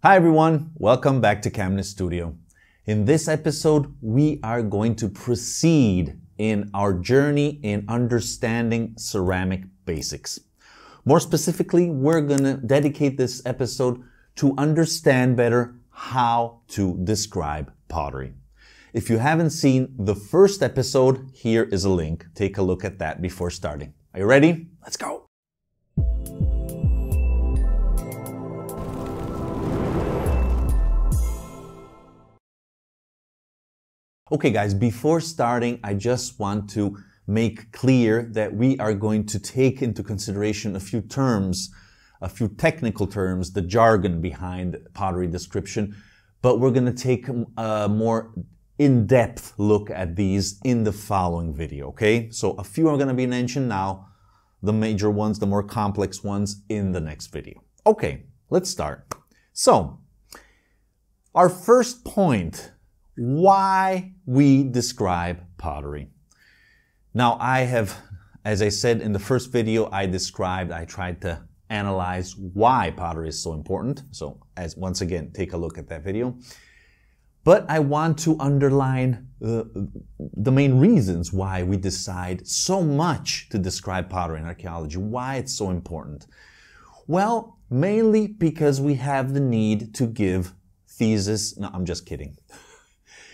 Hi everyone, welcome back to CAMNES Studio. In this episode, we are going to proceed in our journey in understanding ceramic basics. More specifically, we're gonna dedicate this episode to understand better how to describe pottery. If you haven't seen the first episode, here is a link. Take a look at that before starting. Are you ready? Let's go. Okay guys, before starting, I just want to make clear that we are going to take into consideration a few technical terms, the jargon behind pottery description, but we're going to take a more in-depth look at these in the following video, okay? So a few are going to be mentioned now, the major ones, the more complex ones in the next video. Okay, let's start. So, our first point: why we describe pottery. Now, I have, as I said in the first video, I tried to analyze why pottery is so important. So, as once again, take a look at that video. But I want to underline the main reasons why we decide so much to describe pottery in archaeology, why it's so important. Well, mainly because we have the need to give thesis. No, I'm just kidding.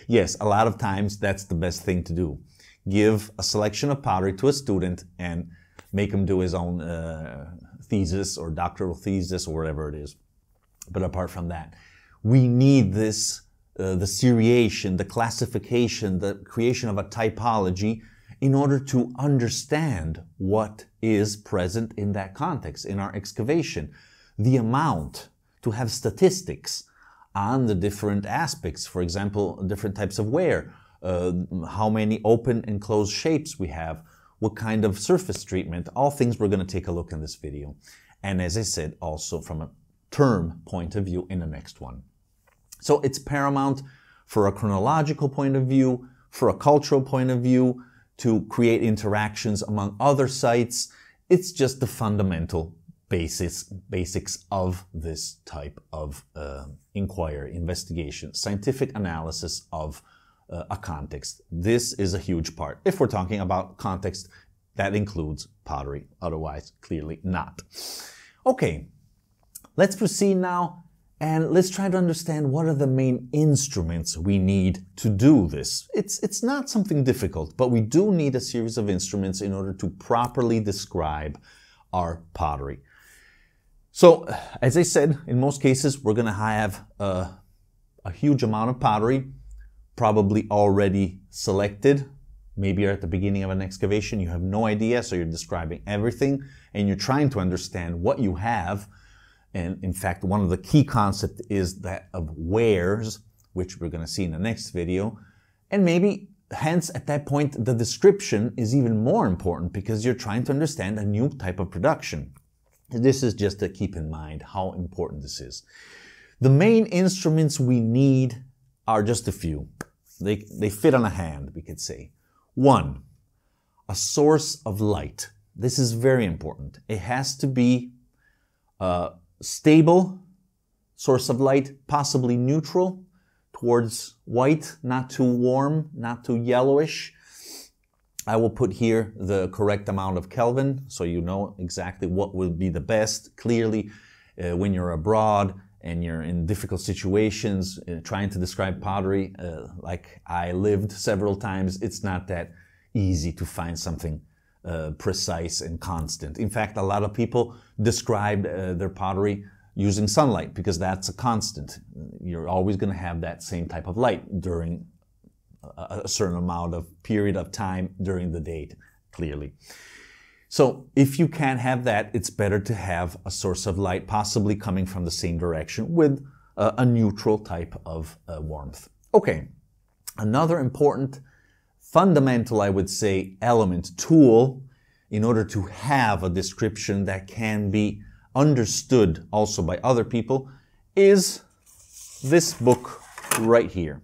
Yes, a lot of times that's the best thing to do. Give a selection of pottery to a student and make him do his own thesis or doctoral thesis or whatever it is. But apart from that, we need this, the seriation, the classification, the creation of a typology in order to understand what is present in that context, in our excavation. The amount, to have statistics on the different aspects, for example, different types of wear, how many open and closed shapes we have, what kind of surface treatment, all things we're going to take a look in this video. And as I said, also from a term point of view in the next one. So it's paramount for a chronological point of view, for a cultural point of view, to create interactions among other sites. It's just the fundamental basics of this type of inquiry, investigation, scientific analysis of a context. This is a huge part. If we're talking about context, that includes pottery. Otherwise, clearly not. Okay, let's proceed now and let's try to understand what are the main instruments we need to do this. It's not something difficult, but we do need a series of instruments in order to properly describe our pottery. So, as I said, in most cases, we're going to have a huge amount of pottery, probably already selected. Maybe you're at the beginning of an excavation, you have no idea, so you're describing everything, and you're trying to understand what you have. And in fact, one of the key concepts is that of wares, which we're going to see in the next video. And maybe, hence, at that point, the description is even more important because you're trying to understand a new type of production. This is just to keep in mind how important this is. The main instruments we need are just a few. They fit on a hand, we could say. One, a source of light. This is very important. It has to be a stable source of light, possibly neutral, towards white, not too warm, not too yellowish. I will put here the correct amount of Kelvin, so you know exactly what will be the best. Clearly, when you're abroad and you're in difficult situations, trying to describe pottery, like I lived several times, it's not that easy to find something precise and constant. In fact, a lot of people describe their pottery using sunlight because that's a constant. You're always going to have that same type of light during a certain amount of period of time during the day, clearly. So if you can't have that, it's better to have a source of light possibly coming from the same direction with a neutral type of warmth. Okay, another important fundamental, I would say, element, tool, in order to have a description that can be understood also by other people, is this book right here.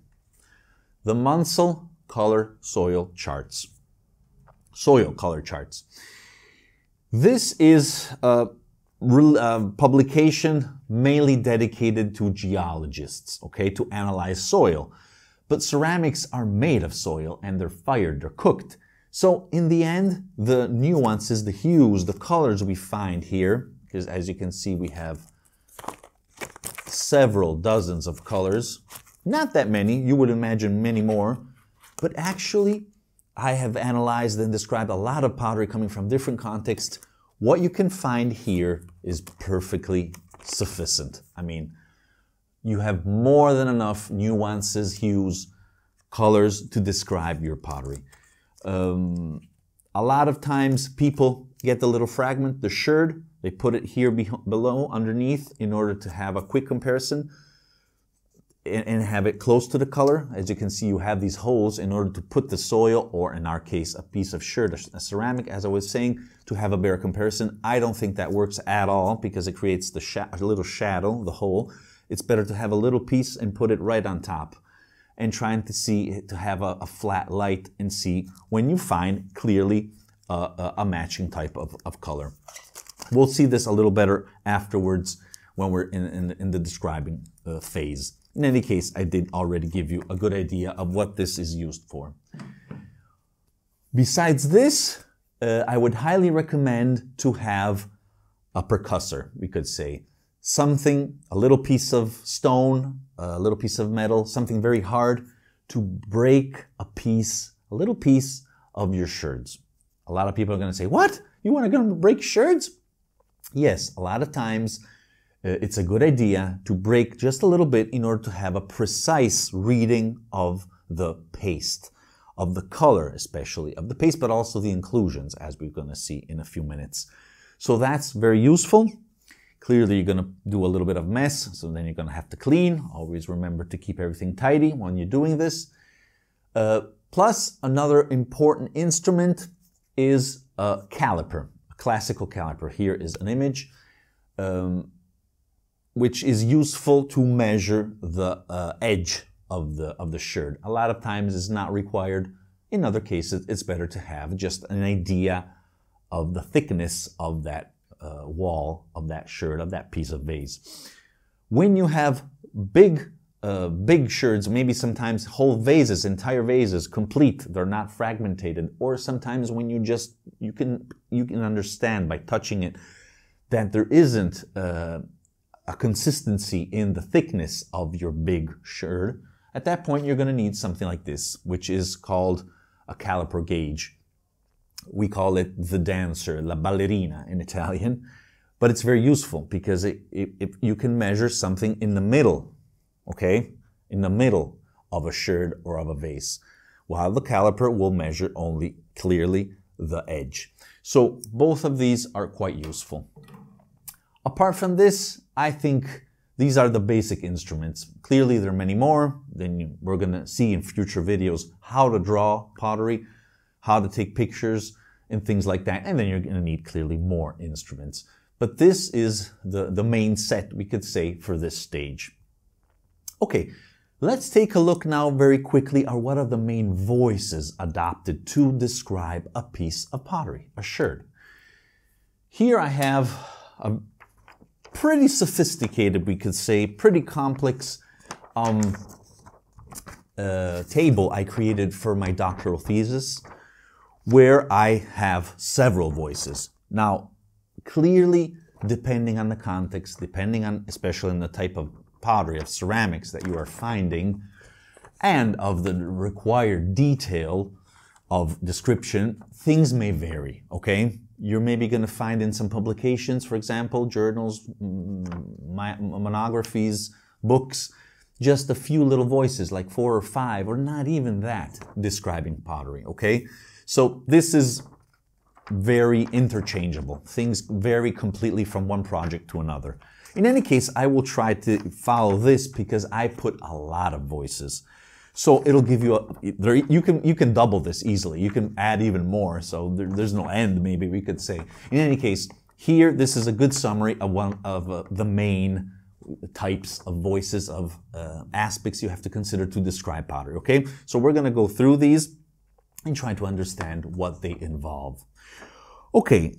The Munsell Color Soil Charts. Soil Color Charts. This is publication mainly dedicated to geologists, okay, to analyze soil. But ceramics are made of soil and they're fired, they're cooked. So in the end, the nuances, the hues, the colors we find here, because as you can see, we have several dozens of colors. Not that many, you would imagine many more, but actually I have analyzed and described a lot of pottery coming from different contexts. What you can find here is perfectly sufficient. I mean, you have more than enough nuances, hues, colors to describe your pottery. A lot of times people get the little fragment, the sherd, they put it here below, underneath, in order to have a quick comparison and have it close to the color. As you can see, you have these holes in order to put the soil, or in our case, a piece of sherd, a ceramic, as I was saying, to have a bare comparison. I don't think that works at all because it creates the little shadow, the hole. It's better to have a little piece and put it right on top and trying to see, to have a flat light and see when you find clearly a matching type of color. We'll see this a little better afterwards when we're in the describing phase. In any case, I did already give you a good idea of what this is used for. Besides this, I would highly recommend to have a percussor, we could say. Something, a little piece of stone, a little piece of metal, something very hard to break a piece, a little piece of your sherds. A lot of people are going to say, what? You want to break sherds? Yes, a lot of times it's a good idea to break just a little bit in order to have a precise reading of the paste, of the color especially, of the paste, but also the inclusions, as we're going to see in a few minutes. So that's very useful. Clearly, you're going to do a little bit of mess, so then you're going to have to clean. Always remember to keep everything tidy when you're doing this. Plus, another important instrument is a caliper, a classical caliper. Here is an image. Which is useful to measure the edge of the sherd. A lot of times it's not required. In other cases, it's better to have just an idea of the thickness of that wall, of that sherd, of that piece of vase. When you have big sherds, maybe sometimes whole vases, entire vases, complete, they're not fragmented, or sometimes when you just, you can understand by touching it that there isn't a consistency in the thickness of your big sherd. At that point, you're going to need something like this, which is called a caliper gauge. We call it the dancer, la ballerina in Italian, but it's very useful because you can measure something in the middle, okay? In the middle of a sherd or of a vase, while the caliper will measure only clearly the edge. So both of these are quite useful. Apart from this, I think these are the basic instruments. Clearly, there are many more. Then we're going to see in future videos how to draw pottery, how to take pictures, and things like that. And then you're going to need clearly more instruments. But this is the main set, we could say, for this stage. Okay, let's take a look now very quickly at what are the main voices adopted to describe a piece of pottery, a sherd. Here I have a pretty sophisticated, we could say, pretty complex table I created for my doctoral thesis, where I have several voices. Now, clearly, depending on the context, depending on, especially on the type of pottery, of ceramics that you are finding, and of the required detail of description, things may vary, okay? You're maybe going to find in some publications, for example, journals, monographies, books, just a few little voices, like 4 or 5, or not even that, describing pottery, okay? So this is very interchangeable. Things vary completely from one project to another. In any case, I will try to follow this because I put a lot of voices. So it'll give you you can double this easily. You can add even more, so there's no end, maybe we could say. In any case, here, this is a good summary of one of the main types of voices, of aspects you have to consider to describe pottery, okay? So we're going to go through these and try to understand what they involve. Okay,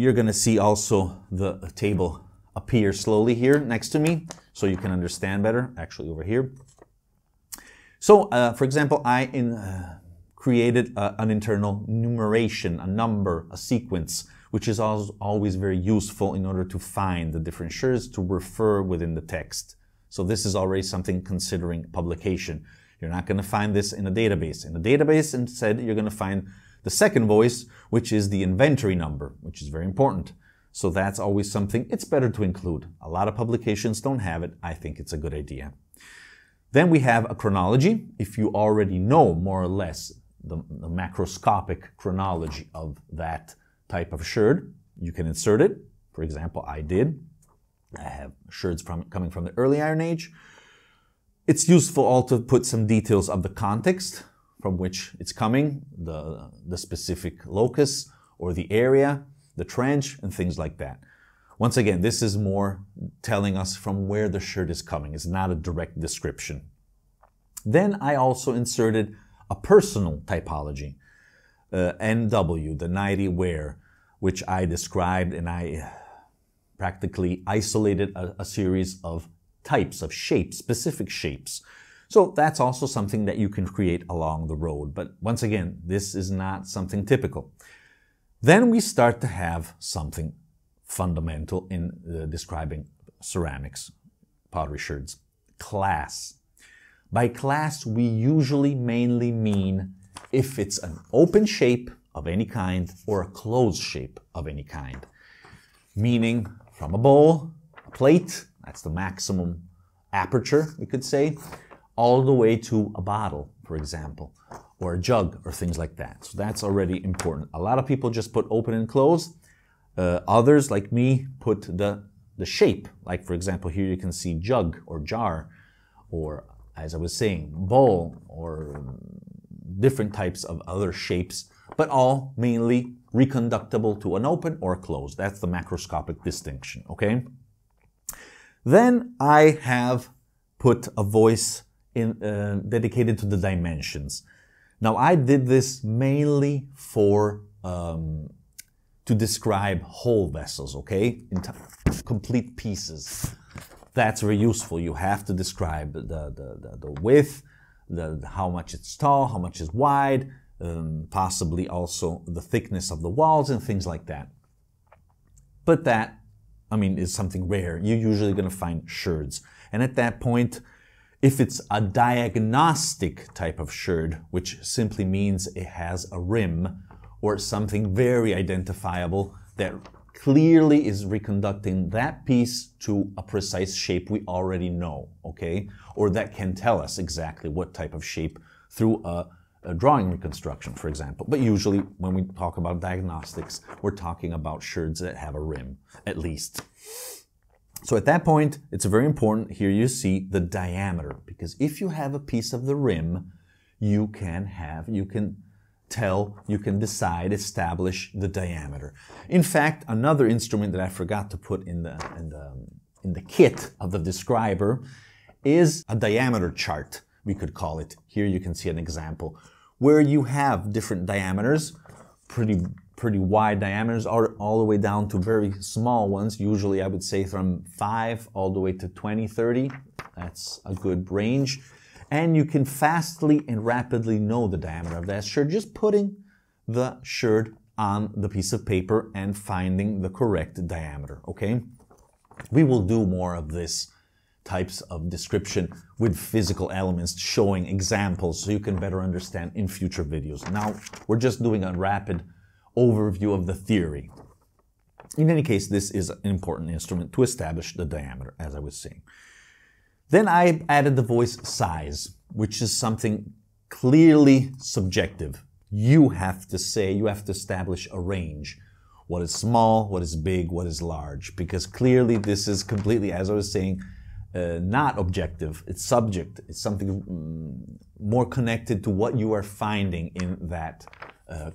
You're going to see also the table appear slowly here next to me, so you can understand better, actually over here. So, for example, I created an internal numeration, a number, a sequence, which is always very useful in order to find the different shares to refer within the text. So this is already something considering publication. You're not going to find this in a database. In a database, instead, you're going to find the second voice, which is the inventory number, which is very important. So that's always something it's better to include. A lot of publications don't have it. I think it's a good idea. Then we have a chronology. If you already know more or less the macroscopic chronology of that type of sherd, you can insert it. For example, I did. I have sherds coming from the early Iron Age. It's useful also to put some details of the context from which it's coming, the specific locus or the area, the trench, and things like that. Once again, this is more telling us from where the sherd is coming. It's not a direct description. Then I also inserted a personal typology, NW, the nighty wear, which I described, and I practically isolated a series of types of shapes, specific shapes. So that's also something that you can create along the road. But once again, this is not something typical. Then we start to have something fundamental in describing ceramics, pottery sherds. Class. By class, we usually mainly mean if it's an open shape of any kind or a closed shape of any kind. Meaning from a bowl, a plate, that's the maximum aperture, we could say, all the way to a bottle, for example, or a jug, or things like that. So that's already important. A lot of people just put open and closed. Others, like me, put the shape. Like, for example, here you can see jug or jar, or, as I was saying, bowl, or different types of other shapes, but all mainly reconductible to an open or closed. That's the macroscopic distinction, okay? Then I have put a voice in, dedicated to the dimensions. Now I did this mainly for to describe whole vessels, okay, complete pieces. That's very useful. You have to describe the width, how much it's tall, how much is wide, possibly also the thickness of the walls and things like that. But that, I mean, is something rare. You're usually going to find sherds, and at that point, if it's a diagnostic type of sherd, which simply means it has a rim or something very identifiable that clearly is reconducting that piece to a precise shape we already know, okay? Or that can tell us exactly what type of shape through a drawing reconstruction, for example. But usually when we talk about diagnostics, we're talking about sherds that have a rim, at least. So at that point, it's very important, here you see the diameter, because if you have a piece of the rim, you can decide, establish the diameter. In fact, another instrument that I forgot to put in the kit of the describer is a diameter chart, we could call it. Here you can see an example where you have different diameters, pretty wide diameters, all the way down to very small ones. Usually I would say from 5 all the way to 20, 30. That's a good range. And you can fastly and rapidly know the diameter of that sherd just putting the sherd on the piece of paper and finding the correct diameter, okay? We will do more of this types of description with physical elements, showing examples, so you can better understand in future videos. Now, we're just doing a rapid overview of the theory. In any case, this is an important instrument to establish the diameter, as I was saying. Then I added the voice size, which is something clearly subjective. You have to say, you have to establish a range. What is small, what is big, what is large, because clearly this is completely, as I was saying, not objective, it's subject. It's something more connected to what you are finding in that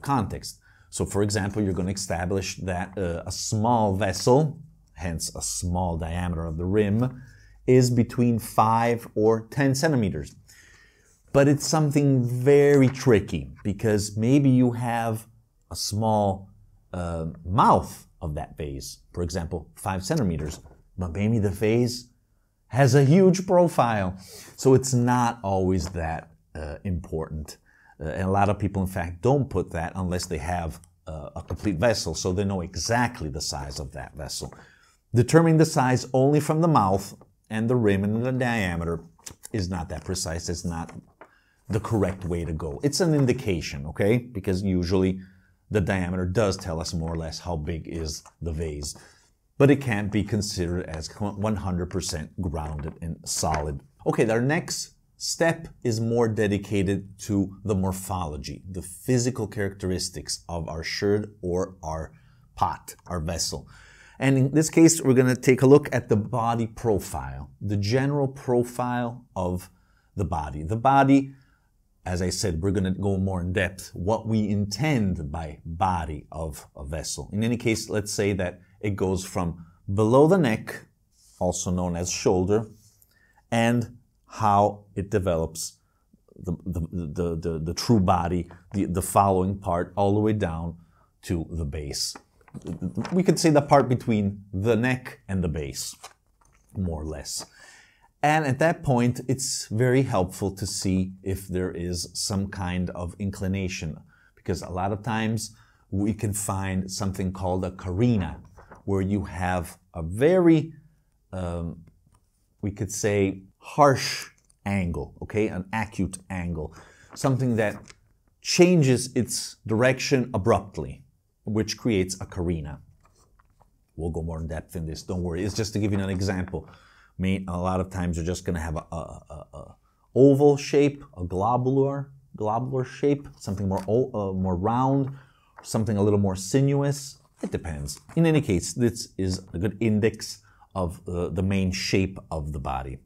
context. So, for example, you're going to establish that a small vessel, hence a small diameter of the rim, is between 5 or 10 centimeters. But it's something very tricky, because maybe you have a small mouth of that phase. For example, 5 centimeters, but maybe the phase has a huge profile. So it's not always that important. And a lot of people, in fact, don't put that unless they have a complete vessel, so they know exactly the size of that vessel. Determining the size only from the mouth and the rim and the diameter is not that precise. It's not the correct way to go. It's an indication, okay? Because usually the diameter does tell us more or less how big is the vase. But it can't be considered as 100% grounded and solid. Okay, our next step is more dedicated to the morphology, the physical characteristics of our sherd or our pot, our vessel. And in this case, we're going to take a look at the body profile, the general profile of the body. The body, as I said, we're going to go more in depth, what we intend by body of a vessel. In any case, let's say that it goes from below the neck, also known as shoulder, and how it develops the true body, the following part, all the way down to the base. We could say the part between the neck and the base, more or less. And at that point, it's very helpful to see if there is some kind of inclination, because a lot of times we can find something called a carina, where you have a very, we could say, harsh angle, okay, an acute angle, something that changes its direction abruptly, which creates a carina. We'll go more in depth in this, don't worry. It's just to give you an example. I mean, a lot of times you're just going to have a oval shape, a globular shape, something more round, something a little more sinuous. It depends. In any case, this is a good index of the main shape of the body.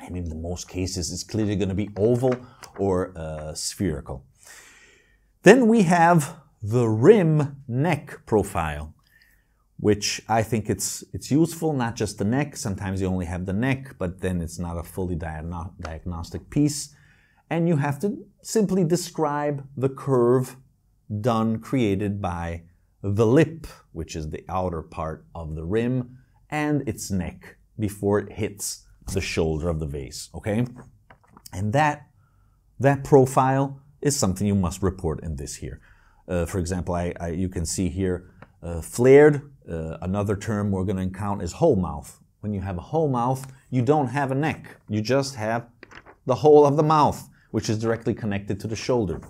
And in the most cases, it's clearly going to be oval or spherical. Then we have the rim neck profile, which I think it's useful, not just the neck. Sometimes you only have the neck, but then it's not a fully diagnostic piece. And you have to simply describe the curve created by the lip, which is the outer part of the rim, and its neck before it hits the shoulder of the vase, okay? And that profile is something you must report in this here. For example, you can see here flared. Another term we're going to count is whole mouth. When you have a whole mouth, you don't have a neck. You just have the whole of the mouth, which is directly connected to the shoulder.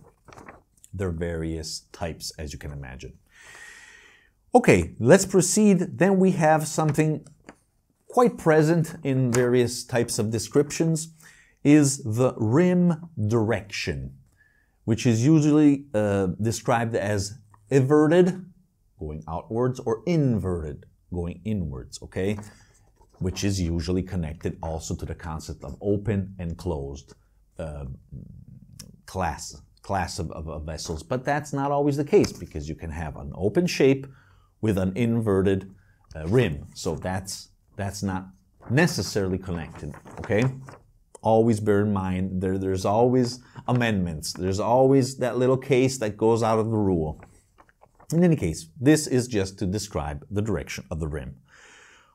There are various types, as you can imagine. Okay, let's proceed. Then we have something quite present in various types of descriptions, is the rim direction, which is usually described as everted, going outwards, or inverted, going inwards, okay? Which is usually connected also to the concept of open and closed class of vessels. But that's not always the case, because you can have an open shape with an inverted rim. So that's not necessarily connected, okay? Always bear in mind there's always amendments. There's always that little case that goes out of the rule. In any case, this is just to describe the direction of the rim.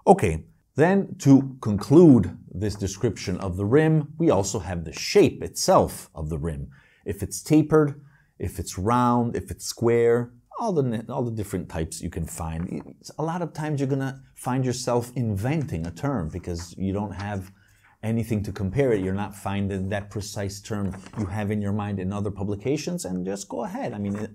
Okay, then to conclude this description of the rim, we also have the shape itself of the rim. If it's tapered, if it's round, if it's square, all the different types you can find. A lot of times you're going to find yourself inventing a term because you don't have anything to compare it. You're not finding that precise term you have in your mind in other publications, and just go ahead. I mean,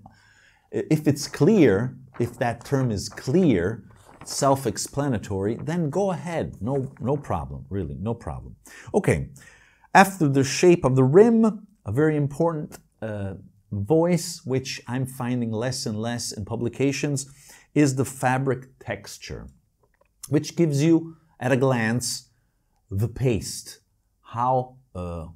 if it's clear, if that term is clear, self-explanatory, then go ahead. No problem, really, no problem. Okay, after the shape of the rim, a very important voice, which I'm finding less and less in publications, is the fabric texture, which gives you, at a glance, the paste. How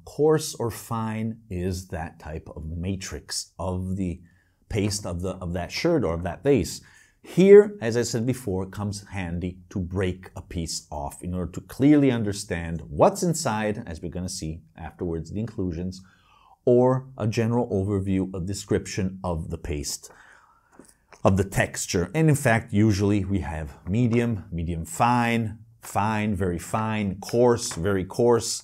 coarse or fine is that type of matrix of the paste of that sherd or of that vase? Here, as I said before, comes handy to break a piece off in order to clearly understand what's inside, as we're going to see afterwards, the inclusions, or a general overview, a description of the paste. of the texture. And in fact, usually we have medium, medium fine, fine, very fine, coarse, very coarse.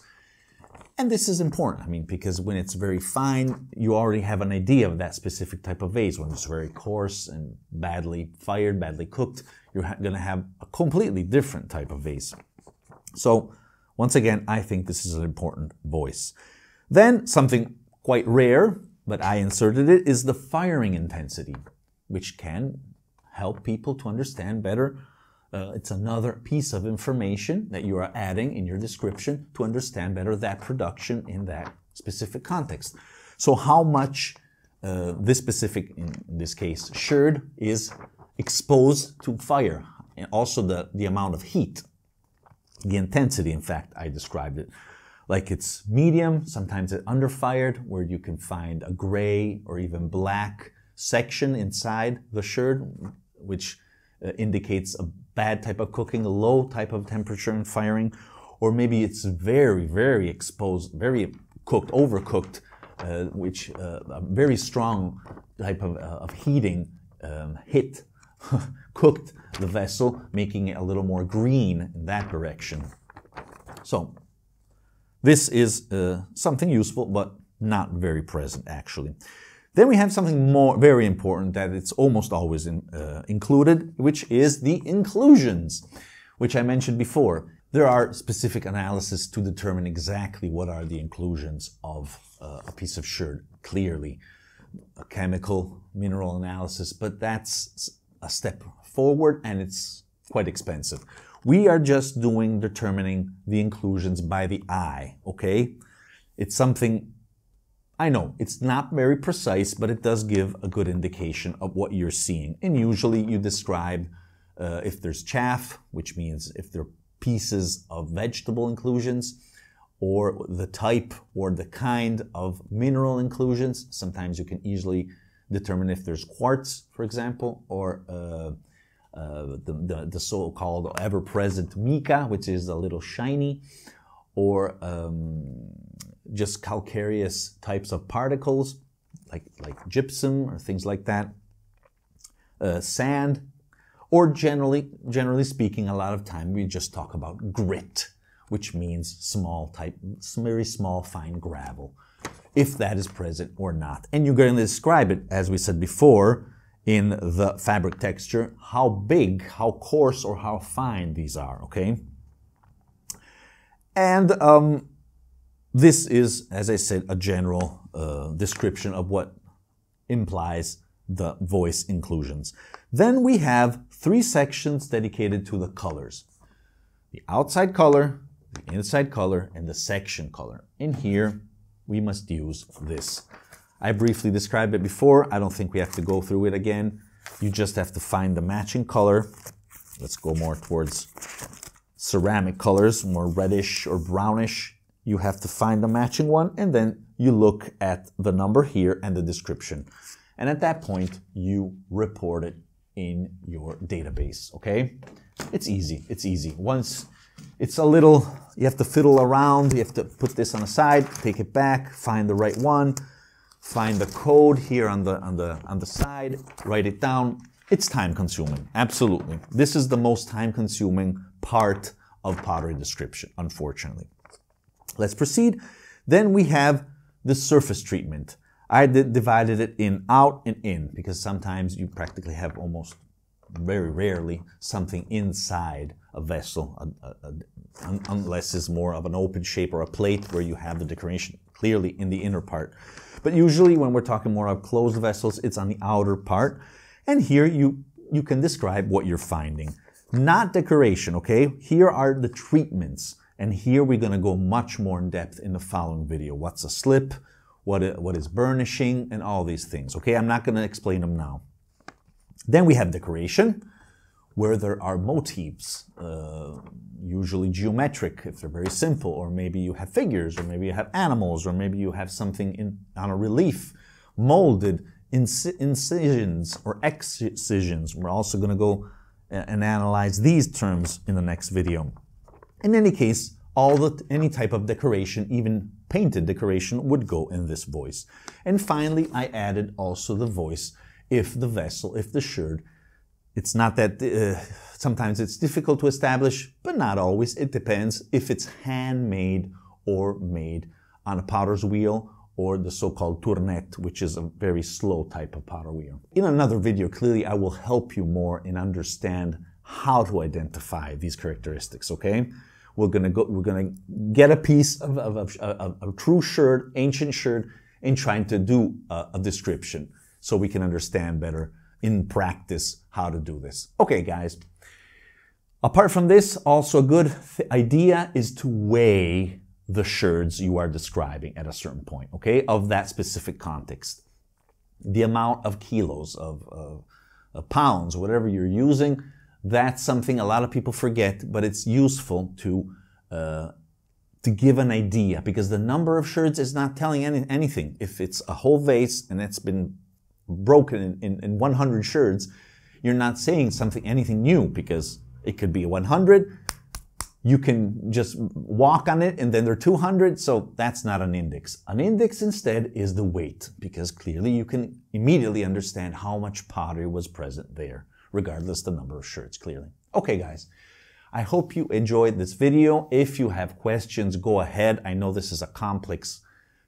And this is important, I mean, because when it's very fine, you already have an idea of that specific type of vase. When it's very coarse and badly fired, badly cooked, you're going to have a completely different type of vase. So once again, I think this is an important voice. Then something quite rare, but I inserted it, is the firing intensity, which can help people to understand better. It's another piece of information that you are adding in your description to understand better that production in that specific context. So how much this specific, in this case, sherd is exposed to fire, and also the amount of heat, the intensity, in fact, I described it. Like it's medium, sometimes it's underfired, where you can find a gray or even black section inside the sherd, which indicates a bad type of cooking, a low type of temperature and firing, or maybe it's very, very exposed, very cooked, overcooked, which a very strong type of heating hit cooked the vessel, making it a little more green in that direction. So this is something useful, but not very present actually. Then we have something more very important that it's almost always included, which is the inclusions, which I mentioned before. There are specific analyses to determine exactly what are the inclusions of a piece of sherd, clearly. A chemical, mineral analysis, but that's a step forward and it's quite expensive. We are just determining the inclusions by the eye, okay? It's something, I know it's not very precise, but it does give a good indication of what you're seeing. And usually you describe if there's chaff, which means if there are pieces of vegetable inclusions, or the type or the kind of mineral inclusions. Sometimes you can easily determine if there's quartz, for example, or the so-called ever-present mica, which is a little shiny, or just calcareous types of particles, like gypsum or things like that, sand, or generally speaking, a lot of time we just talk about grit, which means very small, fine gravel, if that is present or not. And you're going to describe it, as we said before, in the fabric texture, how big, how coarse, or how fine these are, okay? And this is, as I said, a general description of what implies the voice inclusions. Then we have three sections dedicated to the colors. The outside color, the inside color, and the section color. In here, we must use this. I briefly described it before. I don't think we have to go through it again. You just have to find the matching color. Let's go more towards ceramic colors, more reddish or brownish. You have to find the matching one, and then you look at the number here and the description. And at that point, you report it in your database, okay? It's easy, it's easy. Once it's a little, you have to fiddle around, you have to put this on the side, take it back, find the right one, find the code here on the side, write it down. It's time consuming, absolutely. This is the most time consuming part of pottery description, unfortunately. Let's proceed. Then we have the surface treatment. I divided it in out and in, because sometimes you practically have almost very rarely something inside a vessel, unless it's more of an open shape or a plate where you have the decoration clearly in the inner part. But usually when we're talking more of closed vessels, it's on the outer part. And here you can describe what you're finding. Not decoration, okay? Here are the treatments. And here we're going to go much more in depth in the following video. What's a slip? What is burnishing? And all these things, okay? I'm not going to explain them now. Then we have decoration, where there are motifs, usually geometric, if they're very simple, or maybe you have figures, or maybe you have animals, or maybe you have something on a relief, molded, incisions, or excisions. We're also going to go and analyze these terms in the next video. In any case, any type of decoration, even painted decoration, would go in this voice. And finally, I added also the voice if the vessel, if the sherd, it's not that, sometimes it's difficult to establish, but not always. It depends if it's handmade or made on a potter's wheel or the so-called tournette, which is a very slow type of potter wheel. In another video, clearly, I will help you more in understand how to identify these characteristics, okay? We're gonna get a piece of a true sherd, ancient sherd, and trying to do a description so we can understand better in practice how to do this. Okay, guys. Apart from this, also a good idea is to weigh the sherds you are describing at a certain point, okay, of that specific context. The amount of kilos, of pounds, whatever you're using, that's something a lot of people forget, but it's useful to give an idea, because the number of sherds is not telling anything. If it's a whole vase and it's been broken in 100 sherds, you're not saying anything new, because it could be 100, you can just walk on it, and then there are 200, so that's not an index. An index instead is the weight, because clearly you can immediately understand how much pottery was present there, regardless the number of sherds, clearly. Okay, guys, I hope you enjoyed this video. If you have questions, go ahead. I know this is a complex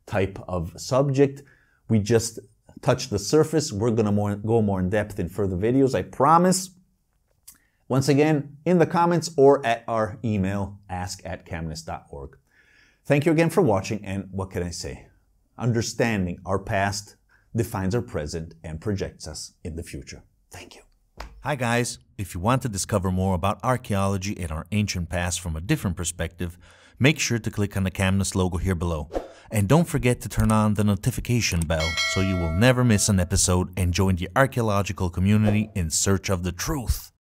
type of subject. We just touched the surface. We're gonna go more in depth in further videos, I promise. Once again, in the comments or at our email, ask@camnes.org. Thank you again for watching, and what can I say? Understanding our past defines our present and projects us in the future. Thank you. Hi guys, if you want to discover more about archaeology and our ancient past from a different perspective, make sure to click on the CAMNES logo here below. And don't forget to turn on the notification bell so you will never miss an episode, and join the archaeological community in search of the truth.